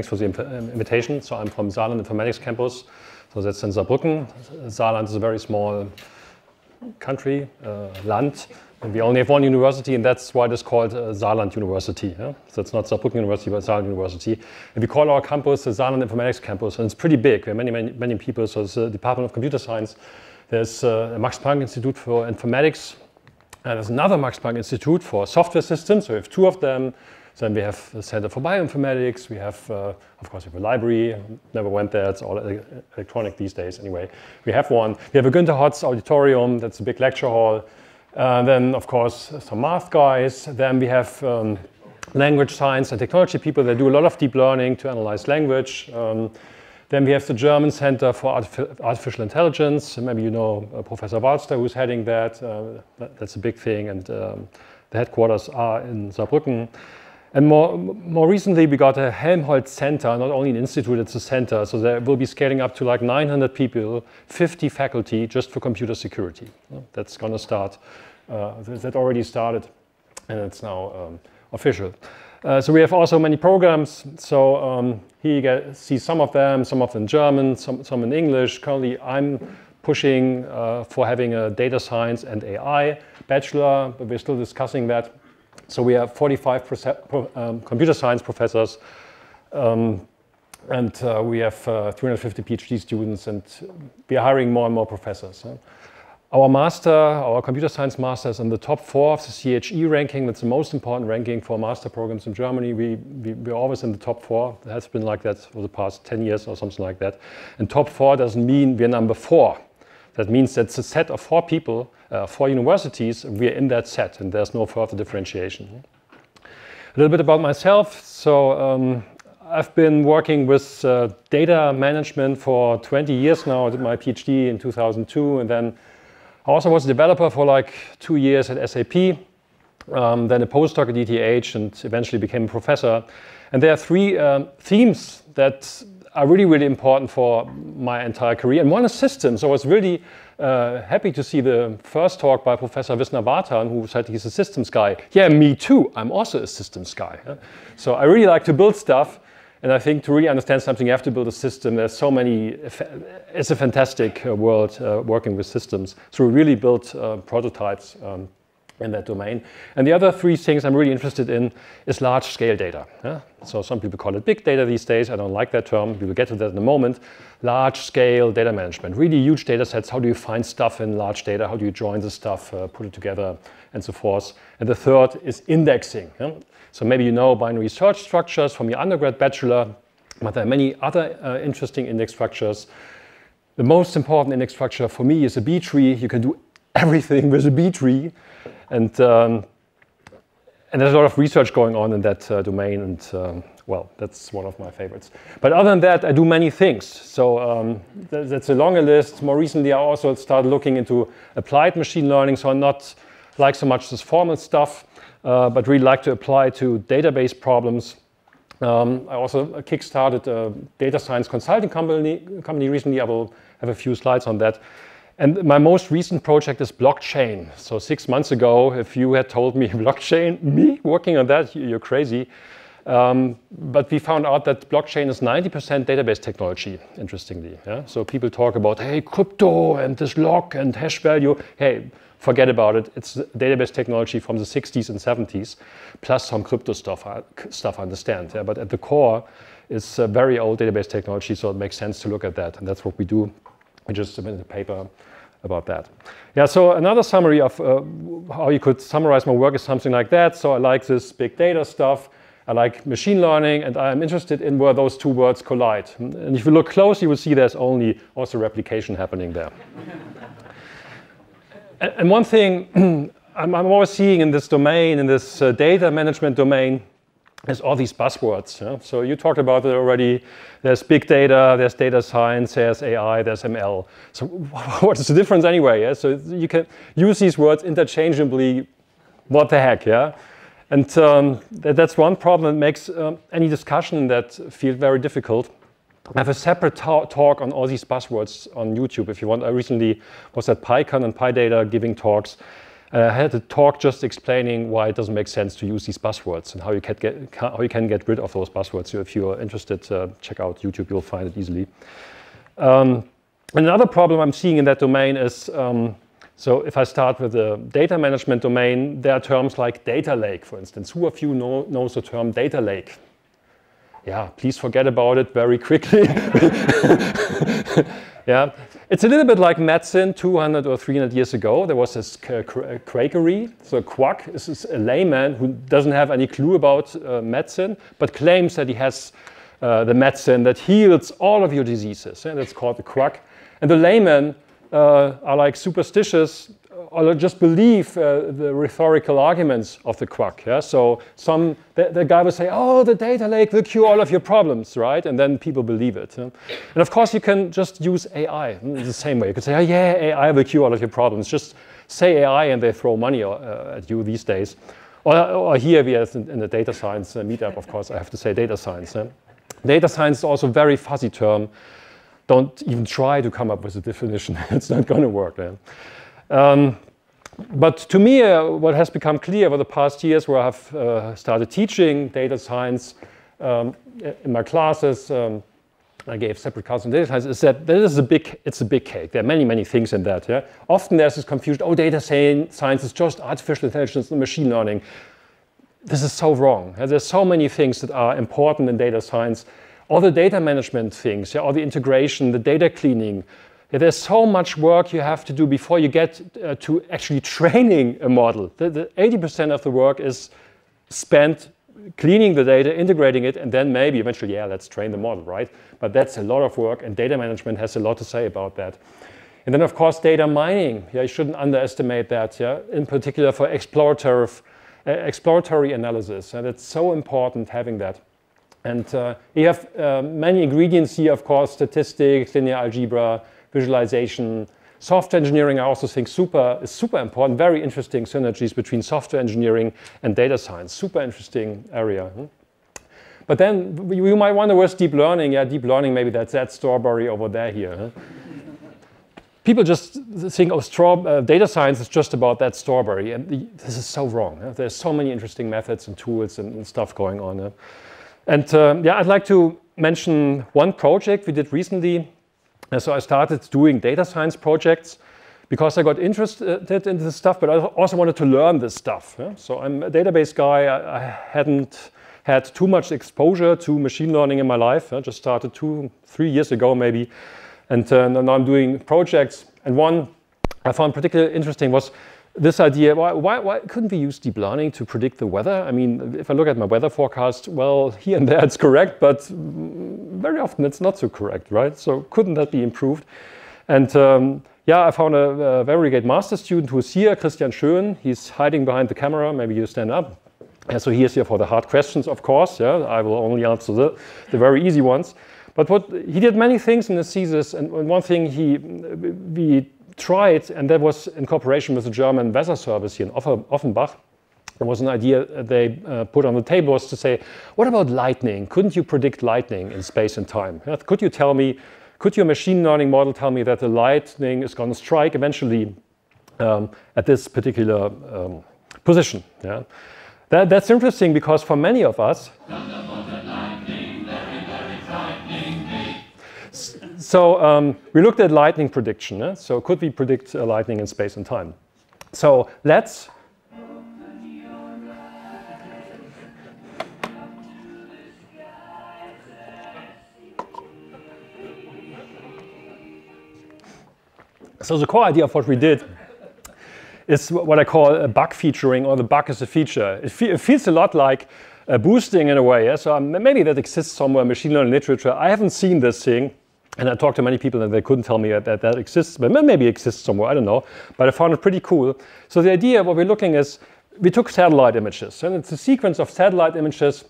Thanks for the invitation. So I'm from Saarland Informatics Campus. So that's in Saarbrücken. Saarland is a very small country, land. And we only have one university, and that's why it is called Saarland University. Yeah? So it's not Saarbrücken University, but Saarland University. And we call our campus the Saarland Informatics Campus, and it's pretty big. We have many people. So it's the Department of Computer Science. There's a Max Planck Institute for Informatics. And there's another Max Planck Institute for Software Systems. So we have two of them. Then we have the Center for Bioinformatics. We have, of course, we have a library. Never went there. It's all electronic these days anyway. We have one. We have a Günter Hotz Auditorium. That's a big lecture hall. Then, of course, some math guys. Then we have language science and technology people. They do a lot of deep learning to analyze language. Then we have the German Center for Artificial Intelligence. Maybe you know Professor Walster, who's heading that. That's a big thing. And the headquarters are in Saarbrücken. And more recently, we got a Helmholtz Center, not only an institute, it's a center. So there will be scaling up to like 900 people, 50 faculty just for computer security. That's going to start. That already started, and it's now official. So we have also many programs. So here you see some of them in German, some in English. Currently, I'm pushing for having a data science and AI bachelor, but we're still discussing that. So we have 45 computer science professors, and we have 350 PhD students, and we are hiring more and more professors. Our master, our computer science master, is in the top 4 of the CHE ranking. That's the most important ranking for master programs in Germany. We're always in the top 4. It has been like that for the past 10 years or something like that. And top 4 doesn't mean we're number 4. That means that's a set of 4 people, 4 universities. We're in that set, and there's no further differentiation. A little bit about myself. So I've been working with data management for 20 years now. I did my PhD in 2002, and then I also was a developer for like 2 years at SAP, then a postdoc at ETH, and eventually became a professor. And there are 3 themes that are really important for my entire career. And one is systems. So I was really happy to see the first talk by Professor Visnavatan, who said he's a systems guy. Yeah, me too. I'm also a systems guy. So I really like to build stuff. And I think to really understand something, you have to build a system. There's so many, it's a fantastic world working with systems. So we really built prototypes in that domain. And the other 3 things I'm really interested in is large scale data. So some people call it big data these days. I don't like that term. We will get to that in a moment. Large scale data management, really huge data sets. How do you find stuff in large data? How do you join the stuff, put it together, and so forth? And the 3rd is indexing. So maybe you know binary search structures from your undergrad bachelor, but there are many other interesting index structures. The most important index structure for me is a B-tree. You can do everything with a B-tree. And there's a lot of research going on in that domain, and well, that's one of my favorites. But other than that, I do many things. So that's a longer list. More recently, I also started looking into applied machine learning, so I'm not like so much this formal stuff, but really like to apply to database problems. I also kickstarted a data science consulting company recently. I will have a few slides on that. And my most recent project is blockchain. So 6 months ago, if you had told me blockchain, me working on that, you're crazy. But we found out that blockchain is 90% database technology, interestingly. Yeah? So people talk about, hey, crypto and this lock and hash value. Hey, forget about it. It's database technology from the 60s and 70s, plus some crypto stuff I understand. Yeah? But at the core, it's a very old database technology, so it makes sense to look at that. And that's what we do. I just submitted a paper about that. Yeah, so another summary of how you could summarize my work is something like that. So I like this big data stuff. I like machine learning, and I'm interested in where those 2 words collide. And if you look close, you will see there's only also replication happening there. And one thing I'm always seeing in this domain, in this data management domain, there's all these buzzwords. Yeah? So you talked about it already. There's big data, there's data science, there's AI, there's ML. So what's the difference anyway? Yeah? So you can use these words interchangeably. What the heck, yeah? And that's one problem that makes any discussion in that field very difficult. I have a separate talk on all these buzzwords on YouTube if you want. I recently was at PyCon and PyData giving talks. I had a talk just explaining why it doesn't make sense to use these buzzwords and how you can get rid of those buzzwords. So if you're interested, check out YouTube, you'll find it easily. Another problem I'm seeing in that domain is, so if I start with the data management domain, there are terms like data lake, for instance. Who of you knows the term data lake? Yeah, please forget about it very quickly. Yeah, it's a little bit like medicine 200 or 300 years ago. There was this quackery. So a quack is a layman who doesn't have any clue about medicine, but claims that he has the medicine that heals all of your diseases. And that's called the quack. And the layman are like superstitious, or just believe the rhetorical arguments of the quack. Yeah? So the guy will say, oh, the data lake will cure all of your problems, right? And then people believe it. Yeah? And of course, you can just use AI in the same way. You could say, oh, yeah, AI will cure all of your problems. Just say AI and they throw money at you these days. Or here we have in the data science meetup, of course, I have to say data science. Yeah? Data science is also a very fuzzy term. Don't even try to come up with a definition. It's not going to work. Yeah? But to me, what has become clear over the past years where I've started teaching data science in my classes, I gave separate classes on data science, is that this is a big cake. There are many, many things in that. Yeah? Often there's this confusion, oh, data science is just artificial intelligence and machine learning. This is so wrong. There's so many things that are important in data science. All the data management things, yeah, all the integration, the data cleaning, there's so much work you have to do before you get to actually training a model. 80% of the work is spent cleaning the data, integrating it, and then maybe eventually, yeah, let's train the model, right? But that's a lot of work, and data management has a lot to say about that. And then, of course, data mining. Yeah, you shouldn't underestimate that, yeah? In particular for exploratory analysis. And it's so important having that. And you have many ingredients here, of course, statistics, linear algebra, visualization, software engineering. I also think is super important, very interesting synergies between software engineering and data science, super interesting area. But then you might wonder, where's deep learning? Yeah, deep learning, maybe that's that strawberry over there here. People just think, oh, data science is just about that strawberry, and this is so wrong. There's so many interesting methods and tools and stuff going on. And yeah, I'd like to mention one project we did recently. So I started doing data science projects because I got interested in this stuff, but I also wanted to learn this stuff. Yeah? So I'm a database guy. I hadn't had too much exposure to machine learning in my life. I just started 2-3 years ago maybe. And now I'm doing projects. And one I found particularly interesting was this idea, why couldn't we use deep learning to predict the weather? I mean, if I look at my weather forecast, well, here and there it's correct, but very often it's not so correct, right? So couldn't that be improved? And yeah, I found a very great master student who is here, Christian Schön. He's hiding behind the camera. Maybe you stand up. And so he is here for the hard questions, of course. Yeah, I will only answer the very easy ones. But what he did many things in his thesis, and one thing we tried, and that was in cooperation with the German Weather Service here in Offenbach. There was an idea they put on the table was to say, what about lightning? Couldn't you predict lightning in space and time? Could you tell me, could your machine learning model tell me that the lightning is going to strike eventually at this particular position? Yeah? That's interesting because for many of us, so we looked at lightning prediction. Eh? So could we predict lightning in space and time? So let's. So the core idea of what we did is what I call a bug featuring, or the bug is a feature. It feels a lot like boosting in a way. Yeah? So maybe that exists somewhere in machine learning literature. I haven't seen this thing. And I talked to many people and they couldn't tell me that exists, but maybe it exists somewhere, I don't know. But I found it pretty cool. So the idea of what we're looking is, we took satellite images, and it's a sequence of satellite images,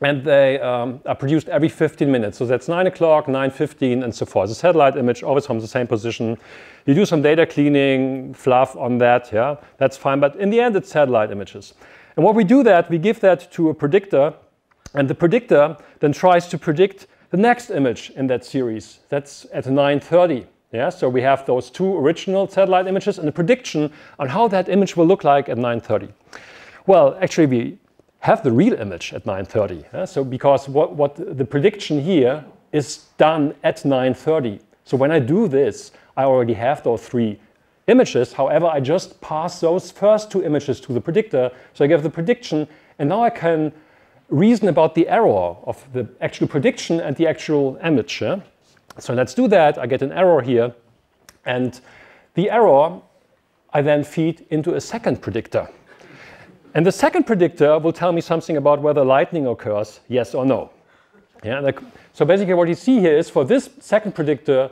and they are produced every 15 minutes. So that's 9 o'clock, 9:15, and so forth. The satellite image always from the same position. You do some data cleaning, fluff on that, yeah, that's fine. But in the end, it's satellite images. And what we do that, we give that to a predictor, and the predictor then tries to predict the next image in that series. That's at 9:30. Yeah, so we have those two original satellite images and a prediction on how that image will look like at 9:30. Well, actually, we have the real image at 9:30. Yeah? So because what the prediction here is done at 9:30. So when I do this, I already have those three images. However, I just pass those first two images to the predictor. So I give the prediction, and now I can reason about the error of the actual prediction and the actual image. Yeah? So let's do that. I get an error here, and the error I then feed into a second predictor. And the second predictor will tell me something about whether lightning occurs, yes or no. Yeah, so basically what you see here is for this second predictor,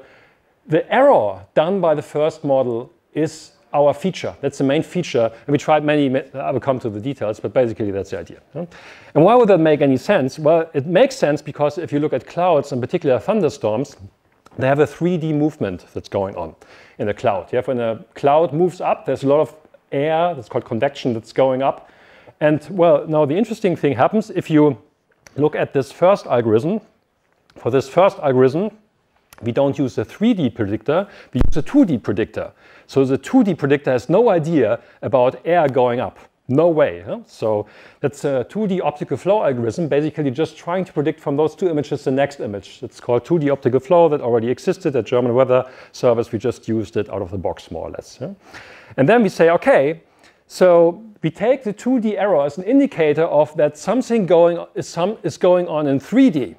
the error done by the first model is our feature. That's the main feature. And we tried many, I will come to the details, but basically that's the idea. And why would that make any sense? Well, it makes sense because if you look at clouds, in particular thunderstorms, they have a 3D movement that's going on in a cloud. Yeah, when a cloud moves up, there's a lot of air, that's called convection, that's going up. And well, now the interesting thing happens if you look at this first algorithm. For this first algorithm, we don't use a 3D predictor, we use a 2D predictor. So the 2D predictor has no idea about air going up. No way. Huh? So that's a 2D optical flow algorithm, basically just trying to predict from those two images the next image. It's called 2D optical flow. That already existed at German Weather Service. We just used it out of the box, more or less. Huh? And then we say, okay, so we take the 2D error as an indicator of that something is going on in 3D.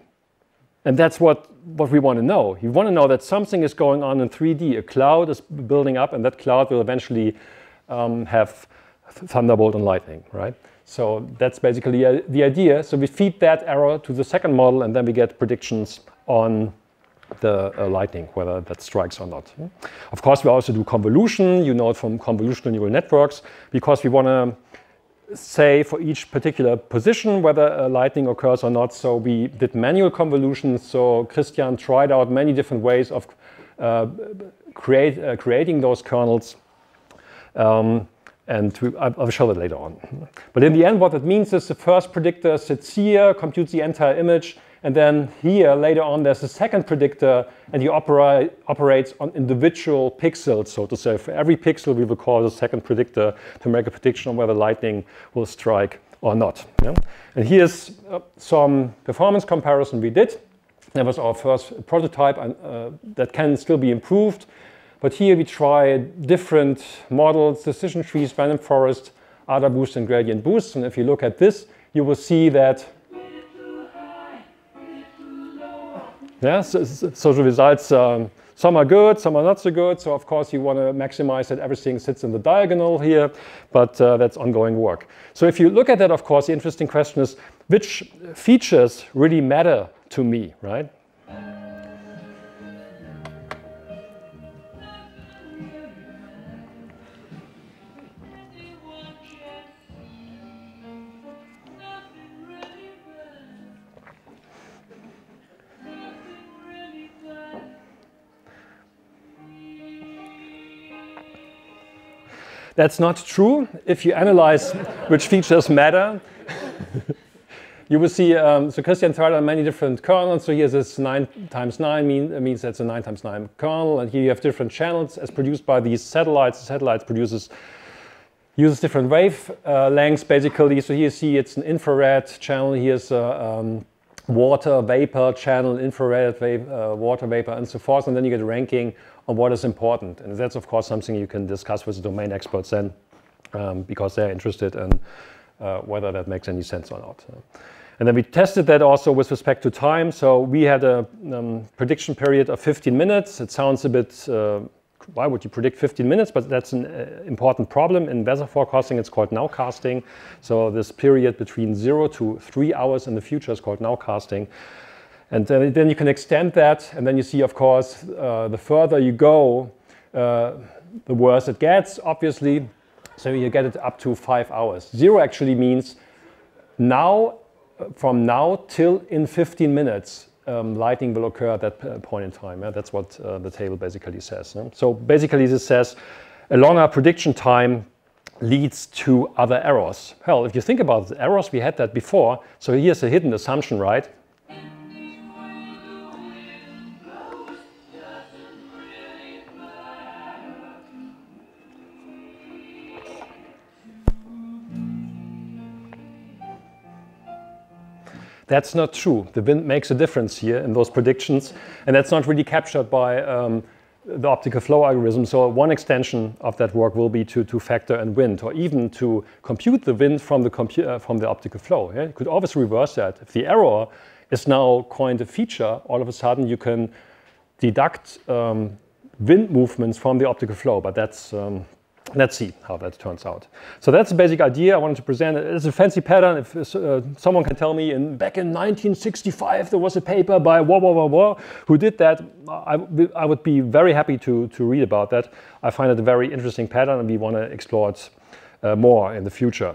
And that's what we want to know. You want to know that something is going on in 3D. A cloud is building up, and that cloud will eventually have thunderbolt and lightning, right? So that's basically the idea. So we feed that error to the second model, and then we get predictions on the lightning, whether that strikes or not. Of course, we also do convolution. You know it from convolutional neural networks, because we want to say for each particular position whether lightning occurs or not. So we did manual convolution. So Christian tried out many different ways of creating those kernels, and I'll show that later on. But in the end, what it means is the first predictor sits here, computes the entire image, and then here later on there's a second predictor, and he operates on individual pixels, so to say. For every pixel we will call the second predictor to make a prediction on whether lightning will strike or not. Yeah? And here's some performance comparison we did. That was our first prototype, and that can still be improved. But here we tried different models, decision trees, random forest, AdaBoost and gradient boost. And if you look at this, you will see that so the results, some are good, some are not so good. So of course you want to maximize that everything sits in the diagonal here, but that's ongoing work. So if you look at that, of course, the interesting question is which features really matter to me, right? That's not true. If you analyze which features matter, you will see, so Christian tried on many different kernels. So here's this 9 times 9, means that's a 9 times 9 kernel. And here you have different channels as produced by these satellites. The satellites uses different wave lengths, basically. So here you see it's an infrared channel. Here's a water vapor channel, infrared wave, water vapor, and so forth. And then you get a ranking on what is important. And that's, of course, something you can discuss with the domain experts then, because they're interested in whether that makes any sense or not. And then we tested that also with respect to time. So we had a prediction period of 15 minutes. It sounds a bit, why would you predict 15 minutes? But that's an important problem. In weather forecasting, it's called nowcasting. So this period between 0 to 3 hours in the future is called nowcasting. And then you can extend that, and then you see, of course, the further you go, the worse it gets, obviously. So you get it up to 5 hours. 0 actually means now, from now till in 15 minutes, lightning will occur at that point in time. Yeah? That's what the table basically says. Yeah? So basically this says a longer prediction time leads to other errors. Well, if you think about the errors, we had that before. So here's a hidden assumption, right? That's not true. The wind makes a difference here in those predictions, and that's not really captured by the optical flow algorithm. So one extension of that work will be to factor in wind, or even to compute the wind from the optical flow. Yeah? You could always reverse that. If the error is now coined a feature, all of a sudden you can deduct wind movements from the optical flow, but that's let's see how that turns out. So that's the basic idea I wanted to present. It's a fancy pattern. If someone can tell me, back in 1965, there was a paper by who did that, I would be very happy to read about that. I find it a very interesting pattern, and we want to explore it more in the future.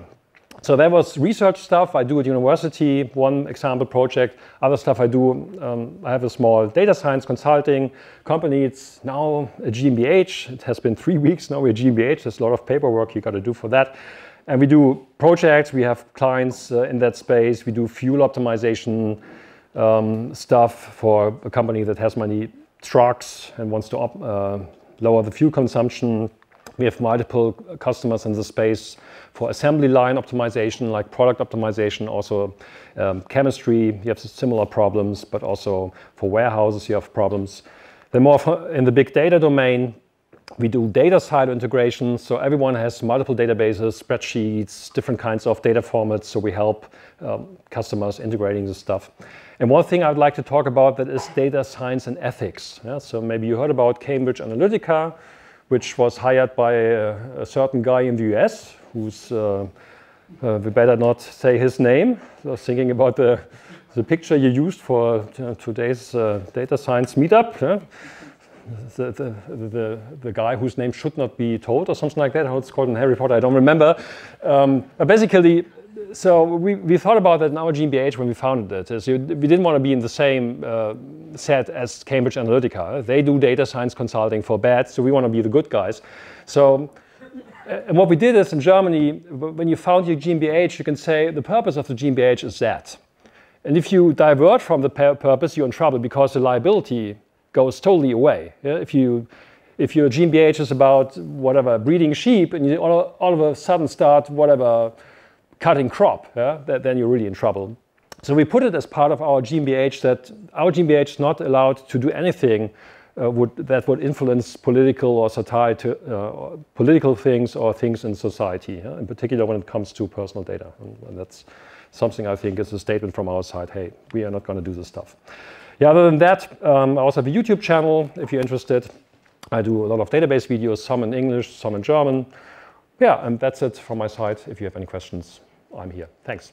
So that was research stuff I do at university, one example project. Other stuff I do, I have a small data science consulting company. It's now a GmbH. It has been 3 weeks now we're a GmbH. There's a lot of paperwork you got to do for that. And we do projects. We have clients in that space. We do fuel optimization stuff for a company that has many trucks and wants to lower the fuel consumption. We have multiple customers in the space for assembly line optimization, like product optimization, also chemistry. You have similar problems, but also for warehouses you have problems. Then more in the big data domain, we do data silo integration. So everyone has multiple databases, spreadsheets, different kinds of data formats. So we help customers integrating this stuff. And one thing I'd like to talk about that is data science and ethics. Yeah? So maybe you heard about Cambridge Analytica, which was hired by a certain guy in the US, who's, we better not say his name. I was thinking about the picture you used for today's data science meetup. Yeah? The guy whose name should not be told or something like that, how it's called in Harry Potter, I don't remember. Basically, so we thought about that in our GmbH when we founded it. So we didn't want to be in the same set as Cambridge Analytica. They do data science consulting for bad, so we want to be the good guys. So and what we did is in Germany, when you found your GmbH, you can say the purpose of the GmbH is that. And if you divert from the purpose, you're in trouble because the liability goes totally away. Yeah? If your GmbH is about whatever, breeding sheep, and you all of a sudden start whatever, cutting crop, yeah? Then you're really in trouble. So we put it as part of our GmbH that our GmbH is not allowed to do anything that would influence political or satire, political things or things in society, yeah? In particular when it comes to personal data. And that's something I think is a statement from our side, hey, we are not going to do this stuff. Yeah, other than that, I also have a YouTube channel if you're interested. I do a lot of database videos, some in English, some in German. Yeah, and that's it from my side. If you have any questions, I'm here. Thanks.